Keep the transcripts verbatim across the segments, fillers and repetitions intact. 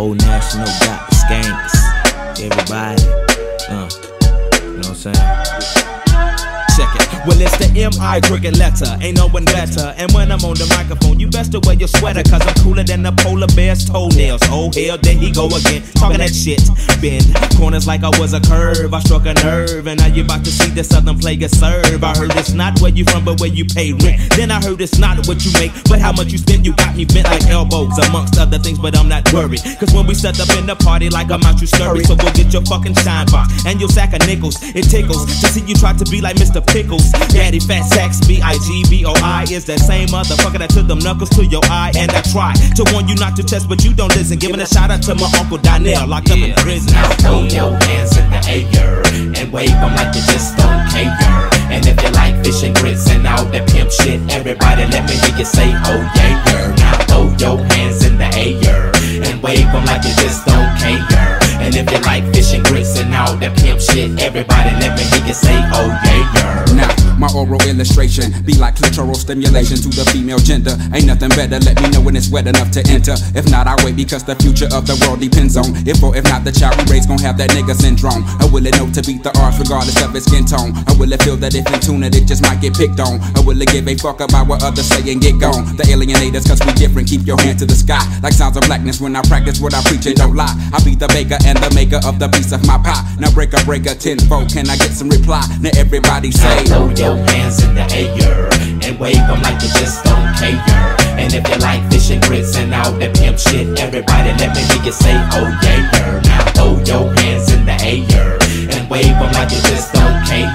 whole national got the skanks. Everybody, uh, you know what I'm saying? Check it. Well, it's the M I cricket letter, ain't no one better. And when I'm on the microphone, you best to wear your sweater, cause I'm cooler than the polar bear's toenails. Oh hell, there he go again, talking that shit. Bend corners like I was a curve, I struck a nerve, and now you about to see the southern player serve. I heard it's not where you from, but where you pay rent. Then I heard it's not what you make, but how much you spend. You got me bent like elbows, amongst other things, but I'm not worried, cause when we set up in the party like I'm out, you scurry. So go get your fucking shine box and your sack of nickels. It tickles to see you try to be like Mister Pickles. Daddy Fat Sacks, B I G B O I is that same motherfucker that took them knuckles to your eye. And I try to warn you not to test, but you don't listen. Giving a shout out to my Uncle Donnell, locked yeah. up in prison. Now throw your hands in the air and wave them like you just don't care. And if you like fish and grits and all that pimp shit, everybody let me hear you say, oh yeah, girl. Now throw your hands in the air and wave them like you just don't care. And if you like fish and grits and all that pimp shit, everybody let me hear you say, oh yeah, girl. Now my oral illustration be like clitoral stimulation to the female gender. Ain't nothing better, let me know when it's wet enough to enter. If not, I wait, because the future of the world depends on if or if not the child we raise gon' have that nigga syndrome. Or will it know to beat the odds regardless of its skin tone? Or will it feel that if in tune it, it just might get picked on? Or will it give a fuck about what others say and get gone? The alienators, cause we different, keep your hand to the sky. Like sounds of blackness when I practice what I preach and don't lie. I be the baker and the maker of the piece of my pie. Now break a breaker tenfold, can I get some reply? Now everybody say, throw your hands in the air and wave them like you just don't care. And if you like fish and grits and all that pimp shit, everybody let me hear you say, oh yeah, girl. Now throw your hands in the air and wave them like you just don't care.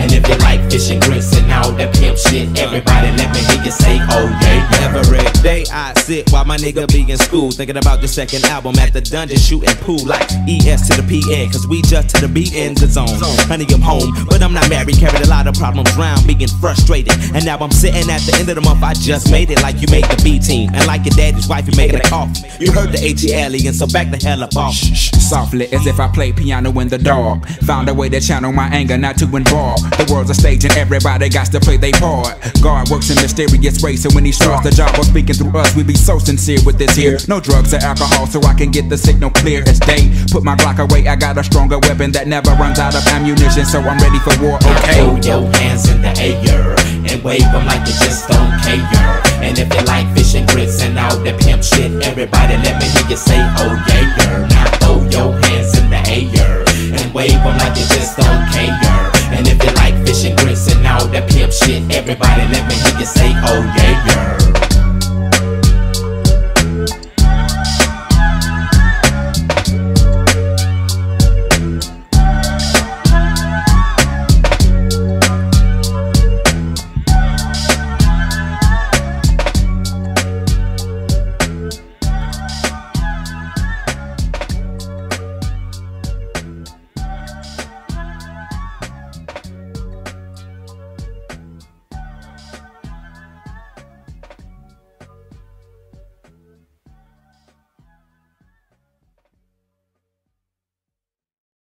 And if you like fish and grits and all that pimp shit, everybody let me hear you say, oh yeah, girl. Every day I sit while my nigga be in school, thinking about the second album at the dungeon, shooting pool like E S to the P N, cause we just to the B in the zone. Honey, I'm home, but I'm not married, carried a lot of problems round, being frustrated. And now I'm sitting at the end of the month, I just made it like you made the B team. And like your daddy's wife, you making a coffee. You heard the A T L E, and so back the hell up off. Softly, as if I played piano in the dark. Found a way to channel my anger, not to involve. The world's a stage and everybody got to play their part. God works in mysterious ways, and when he starts the job of speaking through us, we be so sincere with this here. No drugs or alcohol, so I can get the signal clear as day. Put my Glock away, I got a stronger weapon that never runs out of ammunition, so I'm ready for war, okay? Throw your hands in the air and wave them like you just don't care. And if you like fish and grits and all that pimp shit, everybody let me hear you say, oh yeah, girl. Now throw your hands in the air and wave them like you just don't care. And if you like fish and grits and all that pimp shit, everybody let me hear you say, oh yeah, girl.